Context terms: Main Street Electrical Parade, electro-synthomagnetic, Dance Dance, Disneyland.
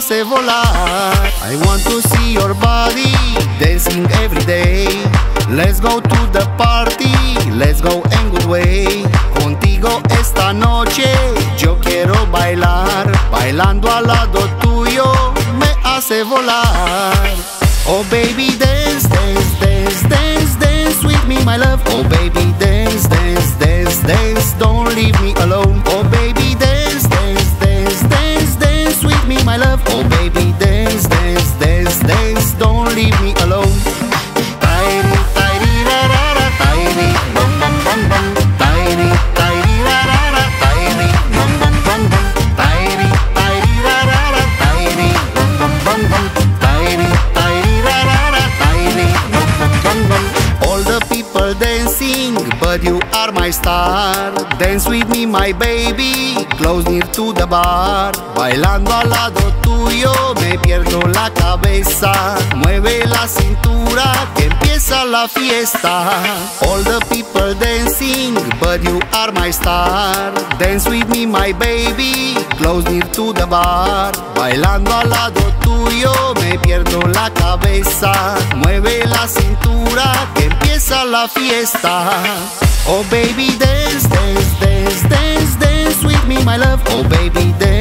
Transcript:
se volar. I want to see your body dancing every day. Let's go to the party, let's go en good way. Contigo esta noche yo quiero bailar. Bailando al lado tuyo me hace volar. Oh baby dance, dance, dance, dance, dance with me my love. Oh baby dance, dance, dance, dance, don't leave me alone. Oh baby dance, dance, dance, dance, dance with me my love. Oh baby dance, dance, dance, dance, don't leave me alone. Dancing, but you are my star. Dance with me, my baby, close near to the bar. Bailando al lado tuyo, me pierdo la cabeza. Mueve la cintura, que empieza la fiesta. All the people dancing, but you are my star. Dance with me, my baby, close near to the bar. Bailando al lado tuyo, me pierdo la cabeza. Mueve la cintura, que empieza la fiesta. Oh baby dance, dance, dance, dance, dance with me my love. Oh baby dance.